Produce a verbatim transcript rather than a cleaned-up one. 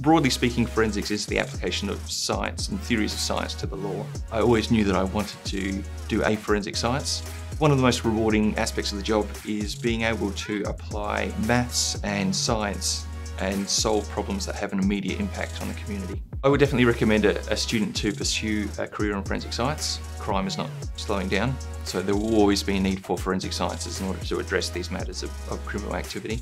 Broadly speaking, forensics is the application of science and theories of science to the law. I always knew that I wanted to do a forensic science. One of the most rewarding aspects of the job is being able to apply maths and science and solve problems that have an immediate impact on the community. I would definitely recommend a, a student to pursue a career in forensic science. Crime is not slowing down, so there will always be a need for forensic sciences in order to address these matters of, of criminal activity.